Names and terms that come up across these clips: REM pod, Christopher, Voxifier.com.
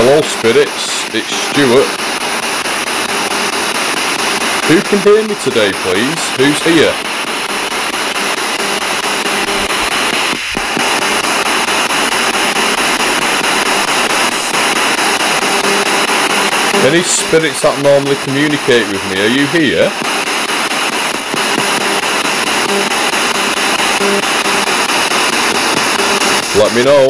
Hello spirits, it's Stuart. Who can hear me today please? Who's here? Any spirits that normally communicate with me, are you here? Let me know.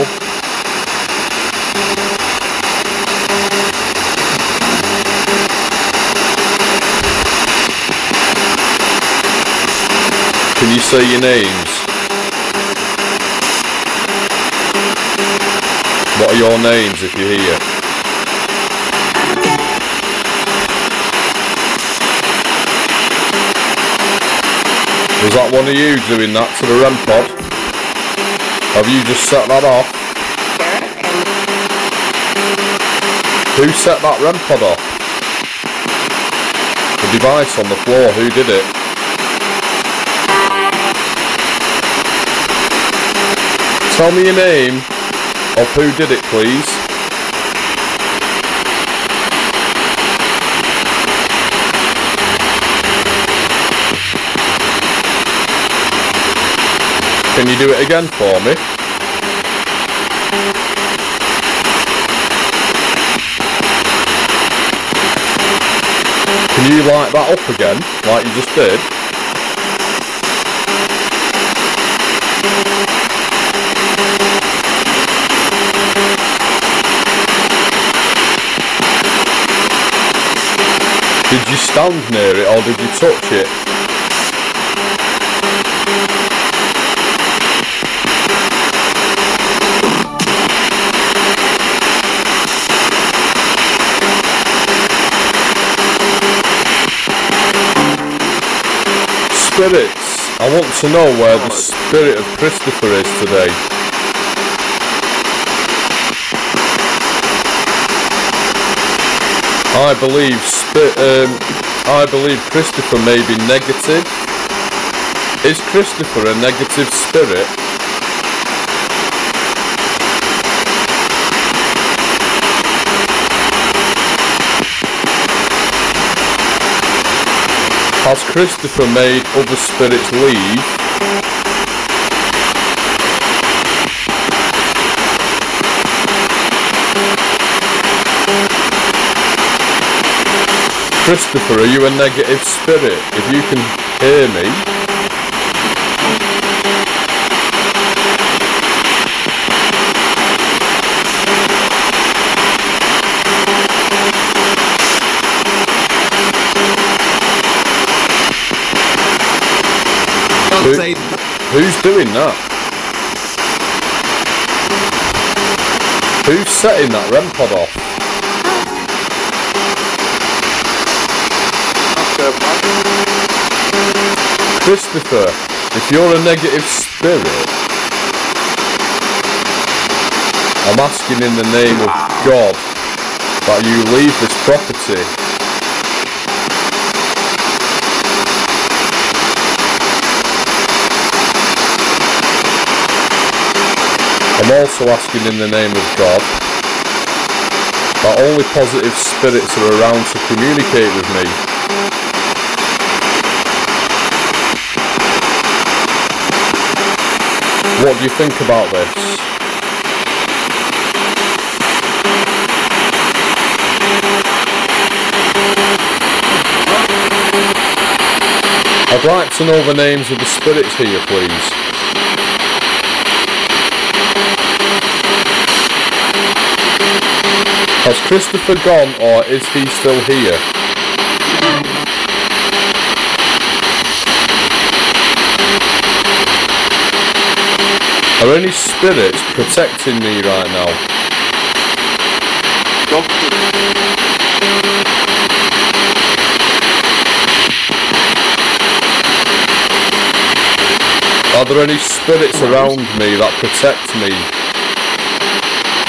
Can you say your names? What are your names if you're here? Was that one of you doing that to the REM pod? Have you just set that off? Who set that REM pod off? The device on the floor, who did it? Tell me your name of who did it please. Can you do it again for me? Can you light that up again, like you just did? Did you stand near it or did you touch it? Spirits, I want to know where the spirit of Christopher is today. I believe Christopher may be negative. Is Christopher a negative spirit? Has Christopher made other spirits leave? Christopher, are you a negative spirit? If you can hear me. Who's doing that? Who's setting that REM pod off? Christopher, if you're a negative spirit, I'm asking in the name of God that you leave this property. I'm also asking in the name of God that only positive spirits are around to communicate with me. What do you think about this? I'd like to know the names of the spirits here please. Has Christopher gone or is he still here? Are any spirits protecting me right now? Are there any spirits around me that protect me?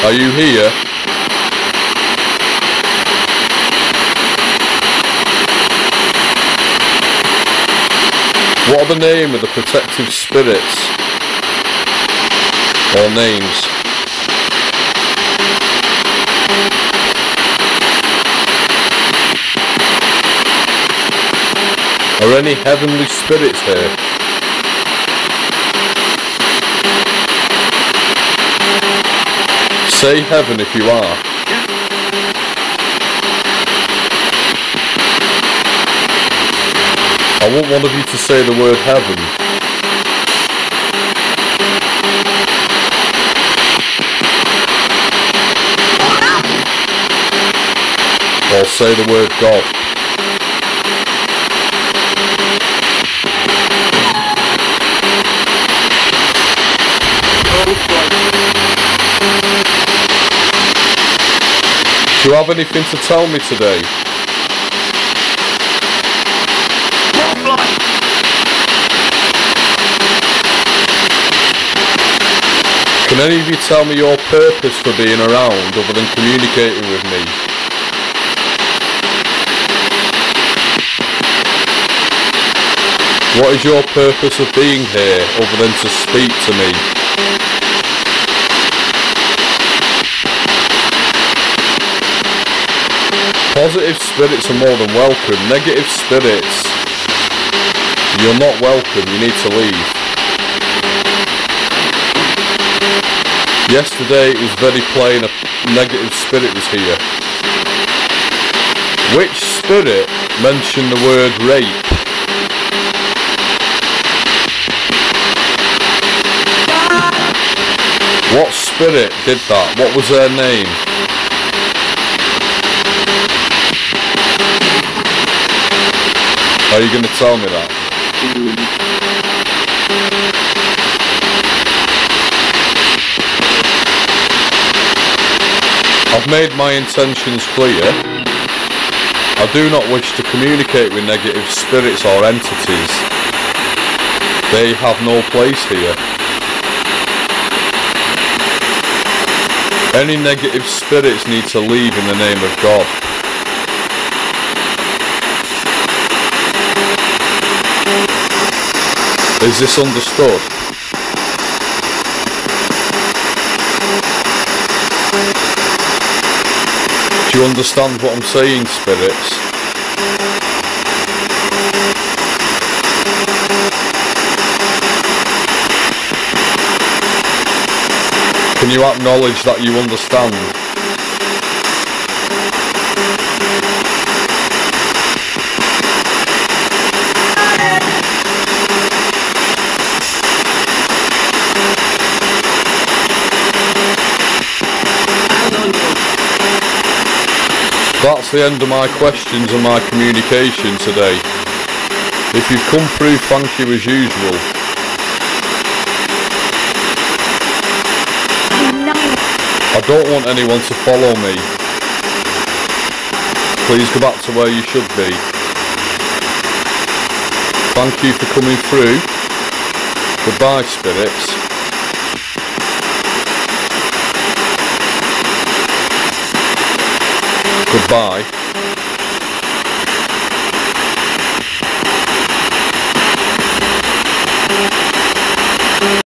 Are you here? What are the name of the protective spirits or names? Are any heavenly spirits here? Say heaven if you are. I want one of you to say the word heaven. Or say the word God. Do you have anything to tell me today? Can any of you tell me your purpose for being around other than communicating with me? What is your purpose of being here other than to speak to me? Positive spirits are more than welcome. Negative spirits, you're not welcome, you need to leave. Yesterday it was very plain a negative spirit was here. Which spirit mentioned the word rape? What spirit did that? What was their name? Are you going to tell me that? I've made my intentions clear. I do not wish to communicate with negative spirits or entities. They have no place here. Any negative spirits need to leave in the name of God. Is this understood? Do you understand what I'm saying, spirits? Can you acknowledge that you understand? That's the end of my questions and my communication today. If you've come through, thank you as usual. I don't want anyone to follow me. Please go back to where you should be. Thank you for coming through. Goodbye, spirits. Goodbye.